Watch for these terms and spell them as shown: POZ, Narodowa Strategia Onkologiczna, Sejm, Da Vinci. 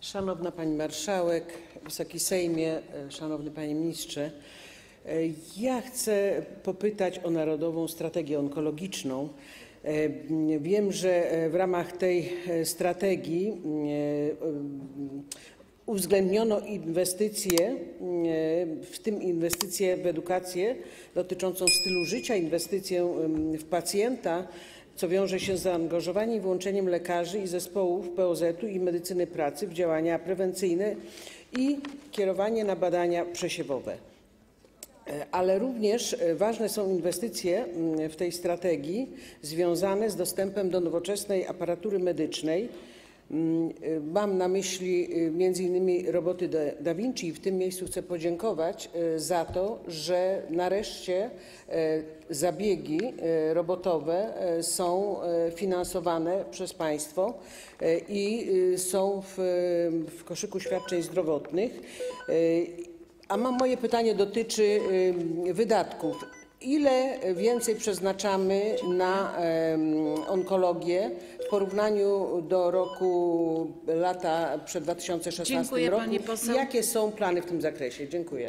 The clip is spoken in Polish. Szanowna Pani Marszałek, Wysoki Sejmie, Szanowny Panie Ministrze. Ja chcę popytać o Narodową Strategię Onkologiczną. Wiem, że w ramach tej strategii uwzględniono inwestycje, w tym inwestycje w edukację dotyczącą stylu życia, inwestycję w pacjenta, co wiąże się z zaangażowaniem i włączeniem lekarzy i zespołów POZ-u i medycyny pracy w działania prewencyjne i kierowanie na badania przesiewowe. Ale również ważne są inwestycje w tej strategii związane z dostępem do nowoczesnej aparatury medycznej. Mam na myśli m.in. roboty Da Vinci i w tym miejscu chcę podziękować za to, że nareszcie zabiegi robotowe są finansowane przez państwo i są w koszyku świadczeń zdrowotnych. A moje pytanie dotyczy wydatków. Ile więcej przeznaczamy na onkologię w porównaniu do lata przed 2016 rokiem? Dziękuję, pani poseł. Jakie są plany w tym zakresie? Dziękuję.